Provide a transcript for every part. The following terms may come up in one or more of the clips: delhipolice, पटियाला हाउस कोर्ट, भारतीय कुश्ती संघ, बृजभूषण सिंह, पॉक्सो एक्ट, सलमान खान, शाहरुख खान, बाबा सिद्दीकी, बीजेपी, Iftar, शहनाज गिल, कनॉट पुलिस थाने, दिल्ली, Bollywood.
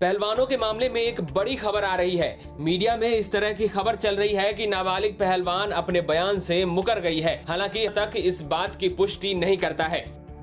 पहलवानों के मामले में एक बड़ी खबर आ रही है। मीडिया में इस तरह की खबर चल रही है कि नाबालिग पहलवान अपने बयान से मुकर गई है, हालांकि अब तक इस बात की पुष्टि नहीं करता है।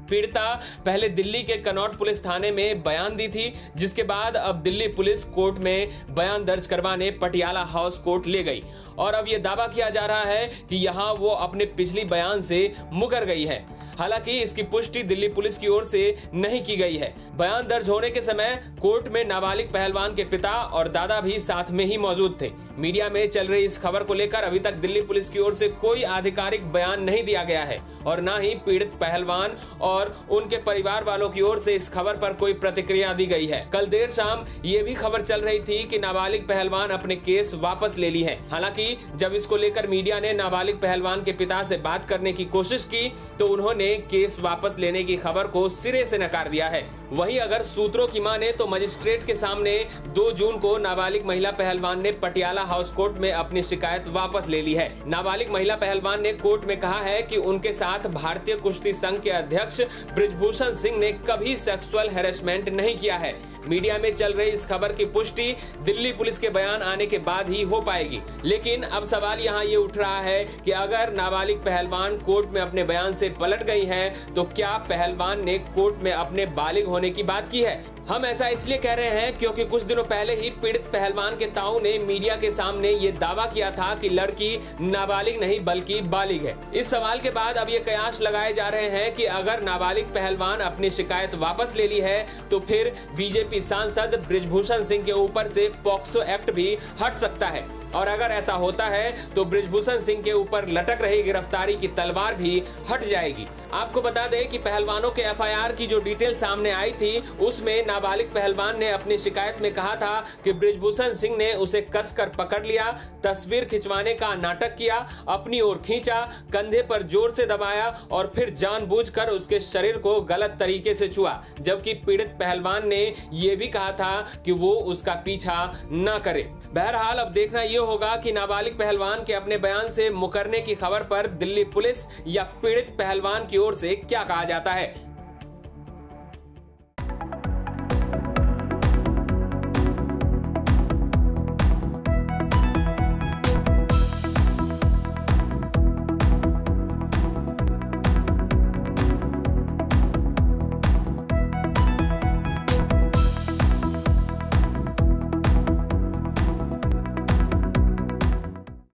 पीड़िता पहले दिल्ली के कनॉट पुलिस थाने में बयान दी थी, जिसके बाद अब दिल्ली पुलिस कोर्ट में बयान दर्ज करवाने पटियाला हाउस कोर्ट ले गई और अब ये दावा किया जा रहा है कि यहाँ वो अपने पिछली बयान से मुकर गई है। हालांकि इसकी पुष्टि दिल्ली पुलिस की ओर से नहीं की गई है। बयान दर्ज होने के समय कोर्ट में नाबालिग पहलवान के पिता और दादा भी साथ में ही मौजूद थे। मीडिया में चल रही इस खबर को लेकर अभी तक दिल्ली पुलिस की ओर से कोई आधिकारिक बयान नहीं दिया गया है और न ही पीड़ित पहलवान और उनके परिवार वालों की ओर से इस खबर पर कोई प्रतिक्रिया दी गई है। कल देर शाम ये भी खबर चल रही थी कि नाबालिग पहलवान अपने केस वापस ले ली है। हालांकि जब इसको लेकर मीडिया ने नाबालिग पहलवान के पिता से बात करने की कोशिश की तो उन्होंने केस वापस लेने की खबर को सिरे से नकार दिया है। वहीं अगर सूत्रों की माने तो मजिस्ट्रेट के सामने 2 जून को नाबालिग महिला पहलवान ने पटियाला हाउस कोर्ट में अपनी शिकायत वापस ले ली है। नाबालिग महिला पहलवान ने कोर्ट में कहा है कि उनके साथ भारतीय कुश्ती संघ के अध्यक्ष बृजभूषण सिंह ने कभी सेक्सुअल हैरेसमेंट नहीं किया है। मीडिया में चल रही इस खबर की पुष्टि दिल्ली पुलिस के बयान आने के बाद ही हो पाएगी, लेकिन अब सवाल यहाँ ये उठ रहा है कि अगर नाबालिग पहलवान कोर्ट में अपने बयान से पलट गई हैं, तो क्या पहलवान ने कोर्ट में अपने बालिग होने की बात की है। हम ऐसा इसलिए कह रहे हैं क्योंकि कुछ दिनों पहले ही पीड़ित पहलवान के ताऊ ने मीडिया के सामने ये दावा किया था कि लड़की नाबालिग नहीं बल्कि बालिग है। इस सवाल के बाद अब ये कयास लगाए जा रहे हैं कि अगर नाबालिग पहलवान अपनी शिकायत वापस ले ली है तो फिर बीजेपी सांसद बृजभूषण सिंह के ऊपर से पॉक्सो एक्ट भी हट सकता है और अगर ऐसा होता है तो बृजभूषण सिंह के ऊपर लटक रही गिरफ्तारी की तलवार भी हट जाएगी। आपको बता दें कि पहलवानों के एफआईआर की जो डिटेल सामने आई थी उसमें नाबालिग पहलवान ने अपनी शिकायत में कहा था कि बृजभूषण सिंह ने उसे कसकर पकड़ लिया, तस्वीर खिंचवाने का नाटक किया, अपनी ओर खींचा, कंधे पर जोर से दबाया और फिर जानबूझकर उसके शरीर को गलत तरीके से छुआ, जबकि पीड़ित पहलवान ने यह भी कहा था कि वो उसका पीछा न करे। बहरहाल अब देखना ये होगा कि नाबालिग पहलवान के अपने बयान से मुकरने की खबर पर दिल्ली पुलिस या पीड़ित पहलवान की ओर से क्या कहा जाता है।